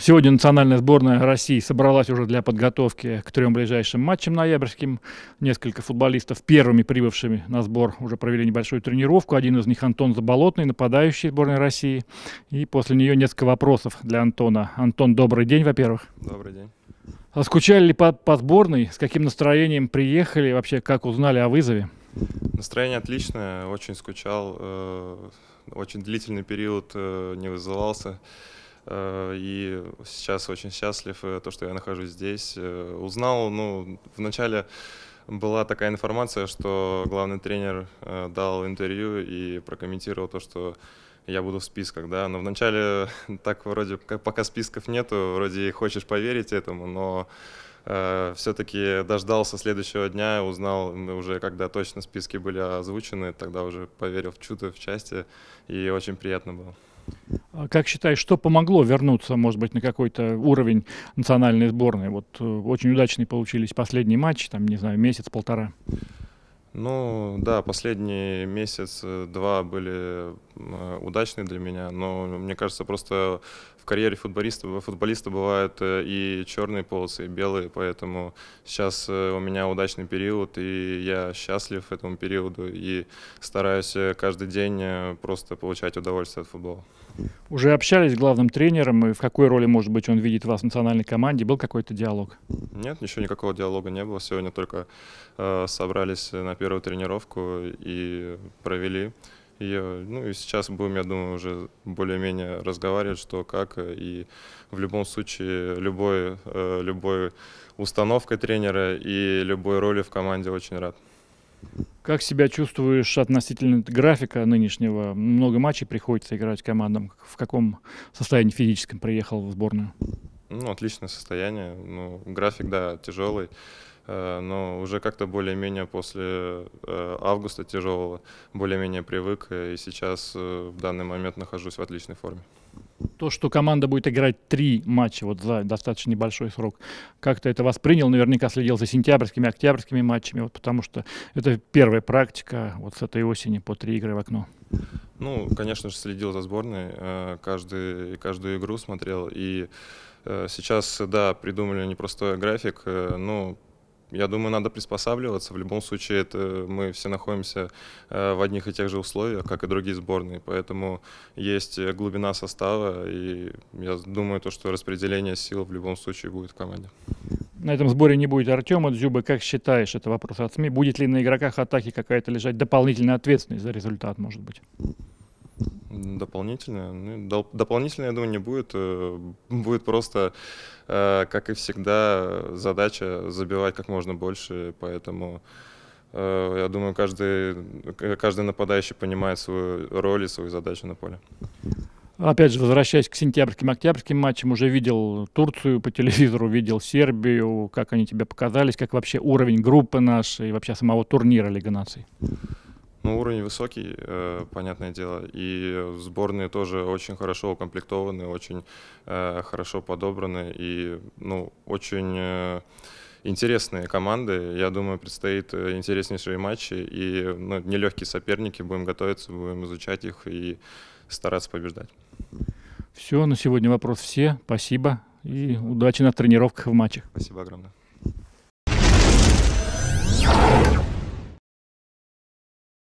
Сегодня национальная сборная России собралась уже для подготовки к трем ближайшим матчам ноябрьским. Несколько футболистов, первыми прибывшими на сбор, уже провели небольшую тренировку. Один из них Антон Заболотный, нападающий сборной России. И после нее несколько вопросов для Антона. Антон, добрый день, во-первых. Добрый день. А скучали ли по сборной? С каким настроением приехали? Вообще, как узнали о вызове? Настроение отличное. Очень скучал. Очень длительный период не вызывался. И сейчас очень счастлив, то, что я нахожусь здесь. Узнал, ну, вначале была такая информация, что главный тренер дал интервью и прокомментировал то, что я буду в списках, да. Но вначале так вроде, пока списков нету, вроде хочешь поверить этому, но все-таки дождался следующего дня, узнал уже, когда точно списки были озвучены, тогда уже поверил в чудо, в счастье, и очень приятно было. Как считаешь, что помогло вернуться, может быть, на какой-то уровень национальной сборной? Вот очень удачные получились последние матчи, там, не знаю, месяц-полтора. Ну, да, последний месяц-два были удачные для меня, но мне кажется, просто в карьере футболиста бывают и черные полосы, и белые, поэтому сейчас у меня удачный период, и я счастлив этому периоду, и стараюсь каждый день просто получать удовольствие от футбола. Уже общались с главным тренером, и в какой роли, может быть, он видит вас в национальной команде? Был какой-то диалог? Нет, ничего, никакого диалога не было. Сегодня только собрались на первую тренировку и провели ее. Ну и сейчас будем, я думаю, уже более-менее разговаривать, что как. И в любом случае любой установкой тренера и любой роли в команде очень рад. Как себя чувствуешь относительно графика нынешнего? Много матчей приходится играть командам. В каком состоянии физическом приехал в сборную? Ну, отличное состояние. Ну, график, да, тяжелый, но уже как-то более-менее после августа тяжелого более-менее привык, и сейчас в данный момент нахожусь в отличной форме. То, что команда будет играть 3 матча вот за достаточно небольшой срок, как ты это воспринял? Наверняка следил за сентябрьскими, октябрьскими матчами, вот, потому что это первая практика вот с этой осени по 3 игры в окно. Ну, конечно же, следил за сборной, каждую игру смотрел, и сейчас, да, придумали непростой график, но я думаю, надо приспосабливаться. В любом случае, мы все находимся в одних и тех же условиях, как и другие сборные. Поэтому есть глубина состава, и я думаю, то, что распределение сил в любом случае будет в команде. На этом сборе не будет Артема Дзюбы. Как считаешь, это вопрос от СМИ? Будет ли на игроках атаки какая-то лежать дополнительная ответственность за результат, может быть? Дополнительно? Ну, дополнительно, я думаю, не будет. Будет просто, как и всегда, задача забивать как можно больше. Поэтому, я думаю, каждый нападающий понимает свою роль и свою задачу на поле. Опять же, возвращаясь к сентябрьским, октябрьским матчам, уже видел Турцию по телевизору, видел Сербию. Как они тебе показались? Как вообще уровень группы нашей и вообще самого турнира Лига Наций? Ну, уровень высокий, понятное дело, и сборные тоже очень хорошо укомплектованы, очень хорошо подобраны и, ну, очень интересные команды. Я думаю, предстоит интереснейшие матчи и, ну, нелегкие соперники. Будем готовиться, будем изучать их и стараться побеждать. Все, на сегодня вопрос все. Спасибо и удачи на тренировках и в матчах. Спасибо огромное.